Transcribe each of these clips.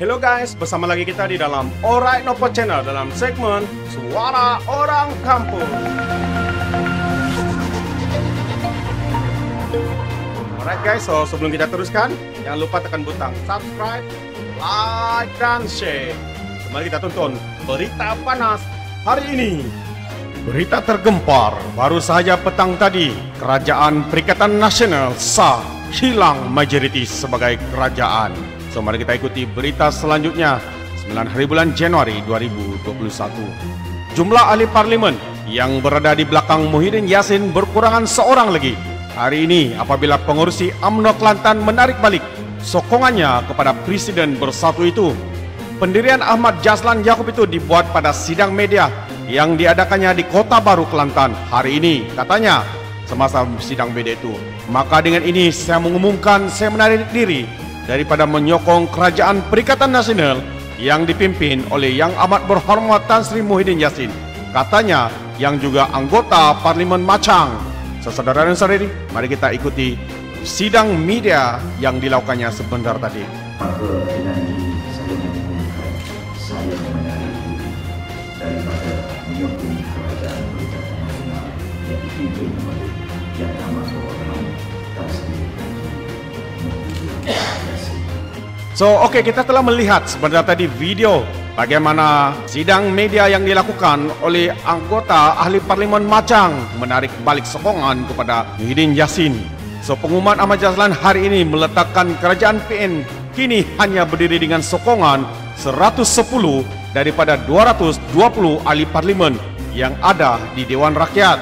Hello guys, bersama lagi kita di dalam Alright Nopo Channel dalam segmen Suara Orang Kampung. Alright guys, so sebelum kita teruskan, jangan lupa tekan butang subscribe, like, dan share. Mari kita tonton berita panas hari ini. Berita tergempar, baru saja petang tadi, Kerajaan Perikatan Nasional sah hilang majoritas sebagai kerajaan. So, mari kita ikuti berita selanjutnya. 9 hari bulan Januari 2021. Jumlah ahli parlimen yang berada di belakang Muhyiddin Yassin berkurangan seorang lagi. Hari ini apabila pengurusi UMNO Kelantan menarik balik sokongannya kepada Presiden Bersatu itu. Pendirian Ahmad Jazlan Yaakob itu dibuat pada sidang media yang diadakannya di Kota Baru Kelantan hari ini, katanya semasa sidang media itu. Maka dengan ini saya mengumumkan saya menarik diri daripada menyokong Kerajaan Perikatan Nasional yang dipimpin oleh Yang Amat Berhormat Tan Sri Muhyiddin Yassin, katanya yang juga anggota Parlimen Machang. Saudara dan saudari, mari kita ikuti sidang media yang dilakukannya sebentar tadi. Saya menarik diri daripada menyokong Kerajaan Perikatan Nasional yang dipimpin oleh Yang Amat Berhormat Tan Sri Muhyiddin Yassin. So, kita telah melihat sebentar tadi video bagaimana sidang media yang dilakukan oleh anggota ahli parlimen Machang menarik balik sokongan kepada Muhyiddin Yassin. So, pengumuman Ahmad Jazlan hari ini meletakkan kerajaan PN kini hanya berdiri dengan sokongan 110 daripada 220 ahli parlimen yang ada di Dewan Rakyat.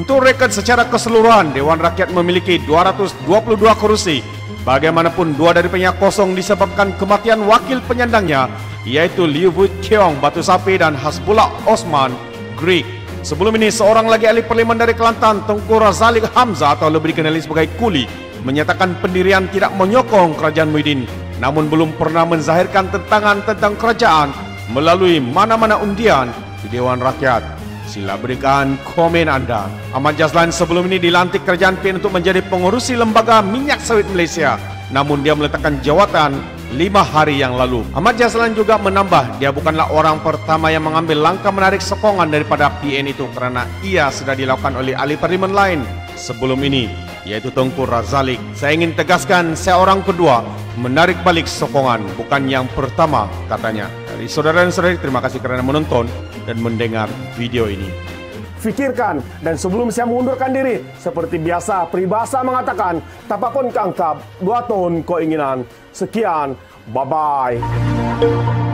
Untuk rekod secara keseluruhan, Dewan Rakyat memiliki 222 kursi. Bagaimanapun, dua dari penyak kosong disebabkan kematian wakil penyandangnya, yaitu Liu Bu Tiong, Batu Sapi, dan Hasbulak Osman, Greek. Sebelum ini, seorang lagi ahli parlimen dari Kelantan, Tengku Razali Hamzah atau lebih dikenali sebagai Kuli, menyatakan pendirian tidak menyokong kerajaan Muhyiddin, namun belum pernah menzahirkan tentangan tentang kerajaan melalui mana-mana undian di Dewan Rakyat. Sila berikan komen Anda. Ahmad Jazlan sebelum ini dilantik kerajaan PN untuk menjadi pengurusi lembaga minyak sawit Malaysia. Namun dia meletakkan jawatan 5 hari yang lalu. Ahmad Jazlan juga menambah dia bukanlah orang pertama yang mengambil langkah menarik sokongan daripada PN itu karena ia sudah dilakukan oleh ahli parlimen lain sebelum ini, yaitu Tengku Razali. Saya ingin tegaskan saya orang kedua menarik balik sokongan, bukan yang pertama, katanya. Dari saudara dan saudari, terima kasih kerana menonton dan mendengar video ini. Fikirkan, dan sebelum saya mengundurkan diri, seperti biasa peribahasa mengatakan, tapakon keangkap, 2 tahun keinginan. Sekian, bye-bye.